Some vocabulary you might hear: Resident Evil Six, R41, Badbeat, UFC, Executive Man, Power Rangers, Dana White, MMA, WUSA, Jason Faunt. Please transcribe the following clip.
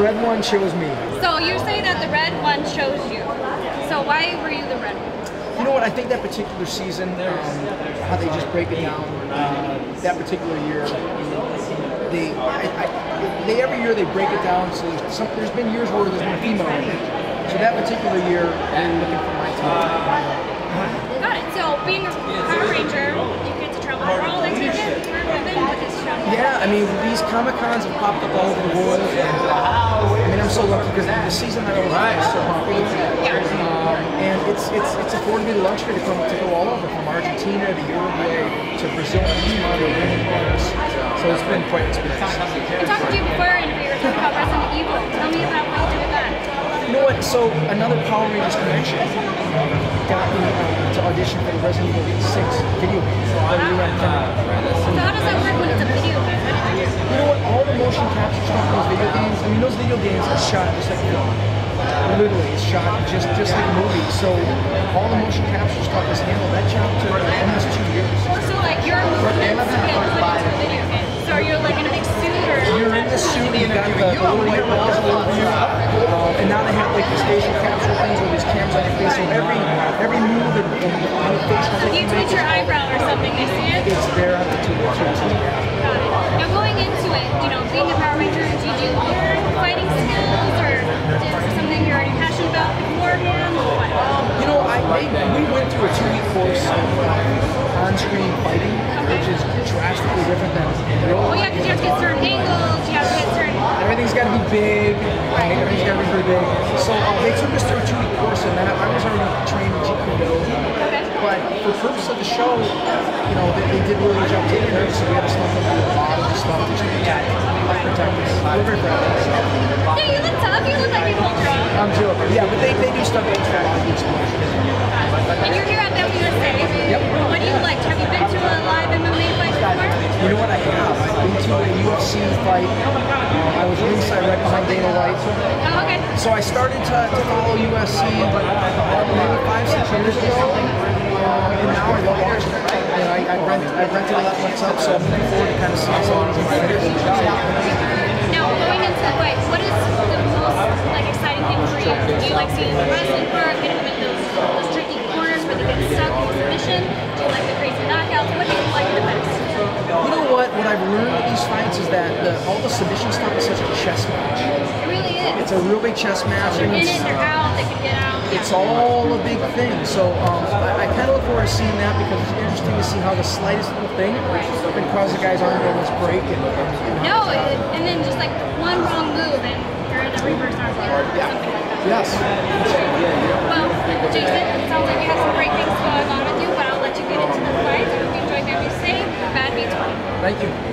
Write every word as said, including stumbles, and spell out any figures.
red one shows me. So you're saying that the red one shows you. So why were you the red one? You know what, I think that particular season, um, how they just break it down, uh, that particular year, they, I, I, they every year they break it down, so there's, some, there's been years where there's been female. So that particular year, they were looking for my team. Got it. So being a Power Ranger, you get to travel the world, and you get to with this show. Yeah, I mean, these Comic-Cons have popped up all over the world, and uh, I mean, I'm so lucky because the season that I was on was so popular. Yeah. Um, and it's, it's, it's afforded me the luxury to, come, to go all over, from Argentina to Uruguay to Brazil to Monterey. So it's been quite an experience. I talked to you before and we were talking about Resident Evil. Tell me about what you did with that. You know what? So another Power Rangers convention got me uh, to audition for the Resident Evil Six video game. So I really went down. So how does that work when it's a video game? You know what? All the motion capture stuff in those video games. I mean, those video games are shot just like film. Literally, it's shot just just like movies. So all the motion capture stuff is handled. That job took almost two years. So like your movements get put into a video game. So are you like in a big suit or? You're in the suit, you got the little white balls over you. Uh, and now they have like the facial capture things with these cameras on your face. So every, every move and the facial capture. If you twitch your eyebrow or something, they see it? It's there on the T V. Got it. Now going into it, you know, being a Power Ranger, did you learn fighting skills or did something you're already passionate about beforehand or what? Um, you know, I they, we went through a two-week course of uh, on-screen fighting, which is drastically different than oh yeah, because you have to get certain angles, you have to get certain... Everything's got to be big, right? Everything's got to be pretty big. So um, they took us through a two-week course, and then I was already trained in Jeet okay. But for the purpose of the show, you know, they, they did really jump in her, so we had to stuff them a lot of the stuff just to protect us. We're very proud of stuff. Yeah, you look tough. You look like you hold your own. I'm joking. Yeah, but they, they do stuff that's track on each one. And you're here at W U S A. Yep. What do you like? Have you been to a live M M A fight before? You know what I have? I've been to a U F C fight. Uh, I was ringside right behind Dana White. Oh, okay. So I started to, to follow U F C but maybe five, six years ago. Um, and now I love watching it. And I, I, rent, I rented a lot of what's up, so I'm looking forward to kind of seeing some of these fighters. Now, going into the fights, what is the most like exciting thing for you? Do you like seeing the wrestling part, getting them in those, those tricky corners where they get stuck in submission? Do you like the crazy knockouts? What do you like the best? You know what? What I've learned with these fights is that the, all the submission stuff is such a chess match. It really is. It's a real big chess match. They're in it, they're out, they can get out. It's all a big thing, so um, I, I kind of look forward to seeing that because it's interesting to see how the slightest little thing can cause the guy's arm to almost break. And, and no, it, and then just like one wrong move and you're in a reverse arm or yeah. something like that. Yes. Well, Jason, it sounds like you have some great things going on with you, but I'll let you get into the fight. I hope you enjoyed W C. Bad beats one. Thank you.